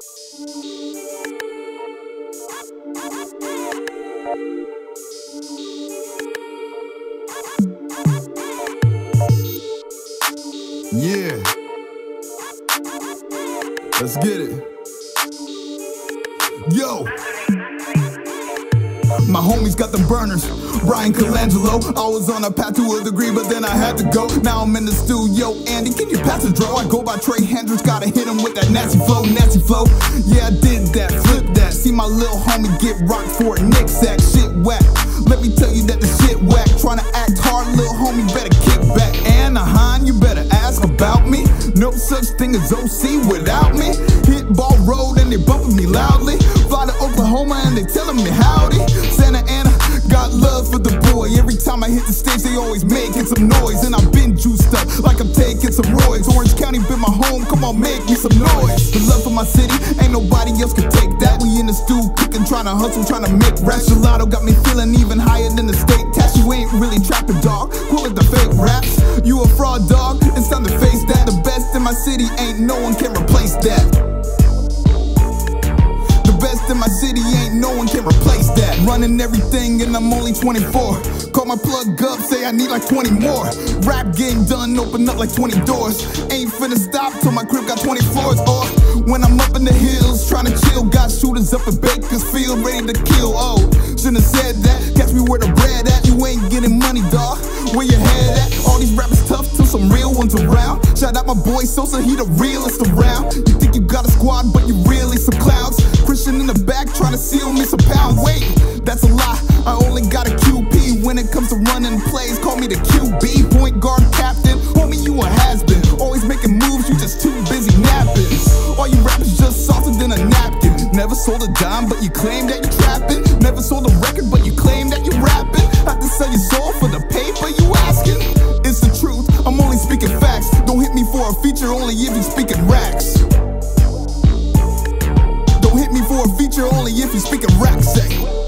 Yeah, let's get it. Yo, my homies got the burners. Brian Colangelo, I was on a path to a degree, but then I had to go. Now I'm in the studio, Andy, can you pass a draw? I go by Trey Hendricks, gotta hit him with that nasty flow. Yeah, I did that, flip that. See my little homie get rocked for a Nick sack. Shit whack, let me tell you that the shit whack. Tryna act hard, little homie, better kick back. Anaheim, you better ask about me. No such thing as OC without me. Hit ball road and they bumping me loudly. Fly to Oklahoma and they telling me howdy. Santa Ana, got love for the boy. Every time I hit the stage, they always making some noise. And I've been juiced up like I'm taking some roids. Orange County been my home, come on, make me some noise. The love for my city, ain't nobody else can take that. We in the stew cooking, trying to hustle, trying to make raps. Gelato got me feeling even higher than the state tax. You ain't really trapping, dog. Quit with the fake raps. You a fraud, dog. It's time to face that. The best in my city, ain't no one can replace that. The best in my city, ain't no one can replace that. Running everything and I'm only 24. Call my plug up, say I need like 20 more. Rap game done, open up like 20 doors. Ain't finna stop till my crib got 24s. Or when I'm up in the hills, trying to chill. Got shooters up in Bakersfield, ready to kill. Oh, shouldn't have said that. Catch me where the bread at. You ain't getting money, dawg. Where your head at? All these rappers tough till some real ones around. Shout out my boy Sosa, he the realest around. You think you got a squad, but you really some clowns. Christian in the back trying to seal me some pounds. Wait, that's a lie. I only got a QP. When it comes to running plays, call me the QB. Point guard captain, homie, you a has-been. Always making moves, you just too busy napping. All you rappers just softer than a napkin. Never sold a dime, but you claim that you trapping. Never sold a record, but you claim that you rapping. Have to sell your soul for the paper you asking. It's the truth, I'm only speaking facts. Don't hit me for a feature, only if you speaking racks. Don't hit me for a feature, only if you speaking racks, say.